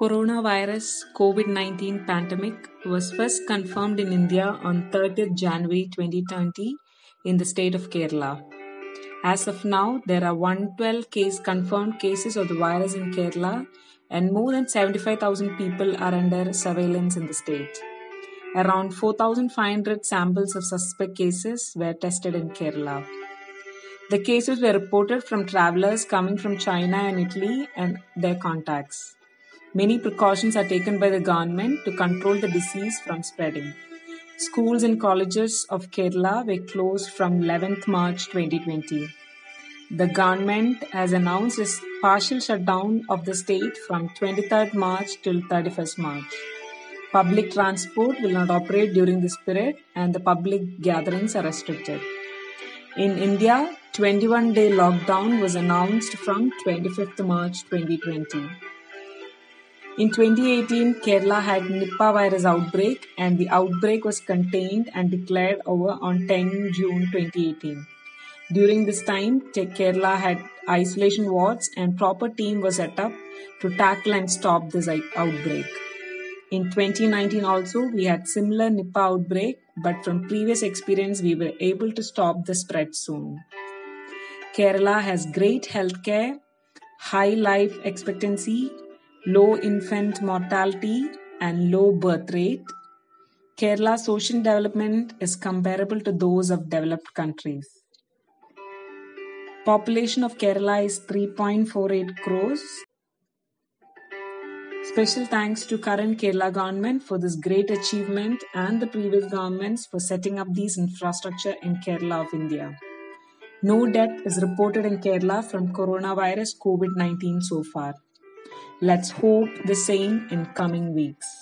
Coronavirus COVID-19 pandemic was first confirmed in India on 30th January 2020 in the state of Kerala. As of now, there are 112 confirmed cases of the virus in Kerala and more than 75,000 people are under surveillance in the state. Around 4,500 samples of suspect cases were tested in Kerala. The cases were reported from travelers coming from China and Italy and their contacts. Many precautions are taken by the government to control the disease from spreading. Schools and colleges of Kerala were closed from 11th March 2020. The government has announced a partial shutdown of the state from 23rd March till 31st March. Public transport will not operate during this period and the public gatherings are restricted. In India, 21-day lockdown was announced from 25th March 2020. In 2018, Kerala had Nipah virus outbreak and the outbreak was contained and declared over on 10 June 2018. During this time, Kerala had isolation wards and proper team was set up to tackle and stop this outbreak. In 2019 also, we had similar Nipah outbreak, but from previous experience, we were able to stop the spread soon. Kerala has great healthcare, high life expectancy, low infant mortality, and low birth rate. Kerala's social development is comparable to those of developed countries. Population of Kerala is 3.48 crores. Special thanks to current Kerala government for this great achievement and the previous governments for setting up these infrastructure in Kerala of India. No death is reported in Kerala from coronavirus COVID-19 so far. Let's hope the same in coming weeks.